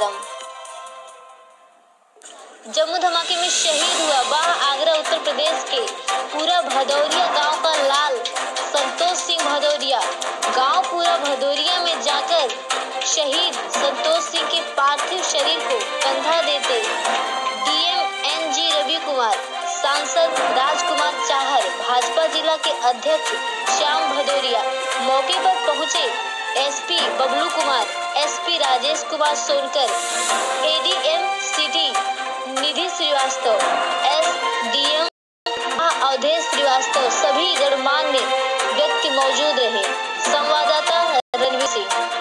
कदम। जम्मू धमाके में शहीद हुआ बाह आगरा उत्तर प्रदेश के पूरा भदौरिया गांव का लाल संतोष सिंह भदौरिया। गांव पूरा भदौरिया में जाकर शहीद संतोष सिंह के पार्थिव शरीर को कंधा देते डीएमएनजी रवि कुमार, सांसद राजकुमार चाहर, भाजपा जिला के अध्यक्ष श्याम भदौरिया मौके पर पहुंचे। SP Bablu Kumar, SP Rajesh Kumar Sonkar, ADM city Nidhi Srivastava, SDM Awadhesh Srivastava सभी गणमान्य व्यक्ति मौजूद रहे। संवाददाता रणवीर सिंह।